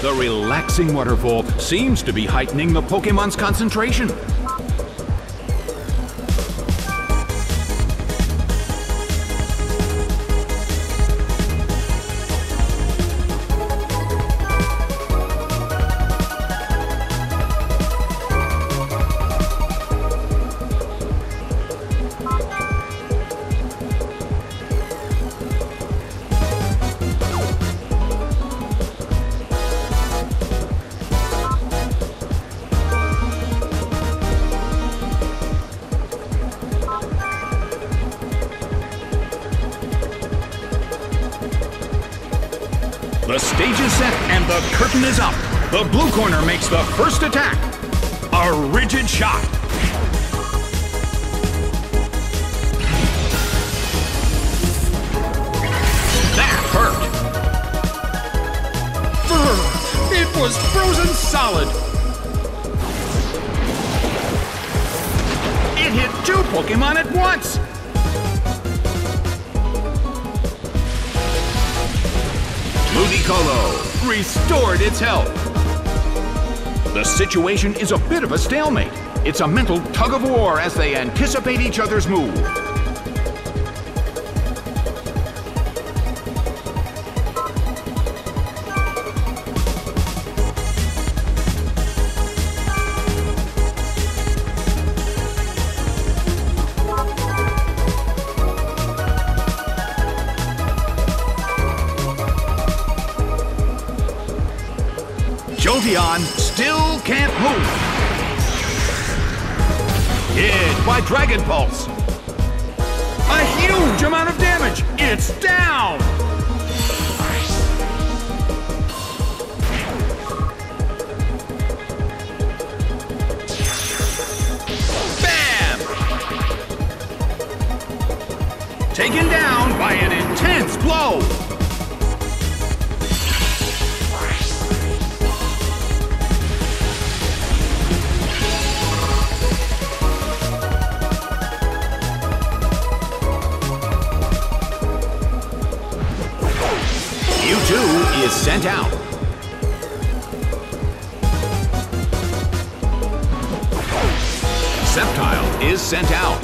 The relaxing waterfall seems to be heightening the Pokémon's concentration. The stage is set and the curtain is up. The blue corner makes the first attack. A rigid shot. That hurt. Brr, it was frozen solid. It hit two Pokémon at once. Ludicolo restored its health. The situation is a bit of a stalemate. It's a mental tug-of-war as they anticipate each other's move. Dion still can't move. Hit by Dragon Pulse. A huge amount of damage. It's down. Bam! Taken down by an intense blow. U2 is sent out. Sceptile is sent out.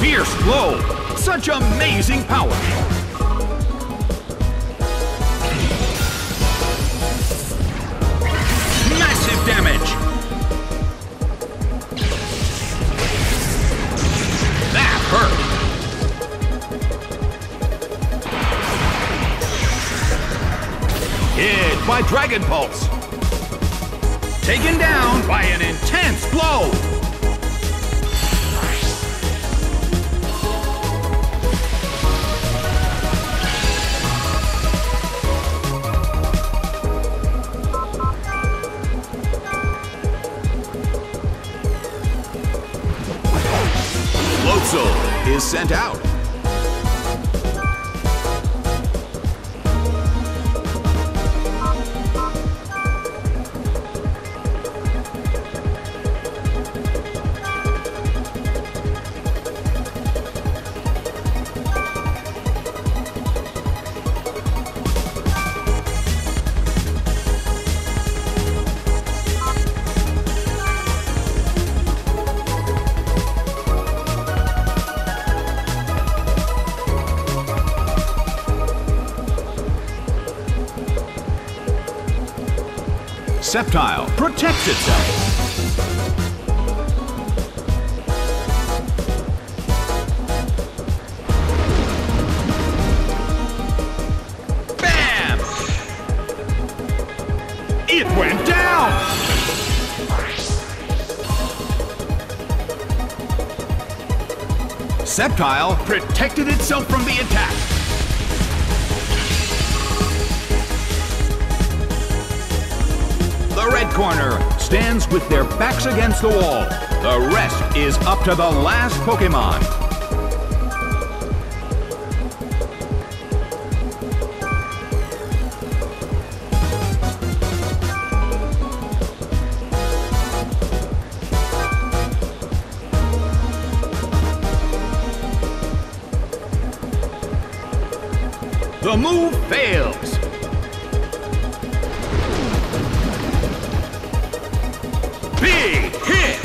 Fierce blow! Such amazing power! Massive damage! That hurt! Hit by Dragon Pulse! Taken down by an intense blow! Is sent out. Sceptile protects itself. Bam! It went down! Sceptile protected itself from the attack. The red corner stands with their backs against the wall. The rest is up to the last Pokémon. The move fails. Big hit.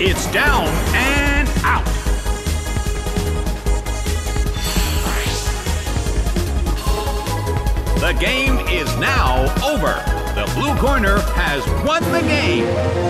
It's down and out. The game is now over. The blue corner has won the game.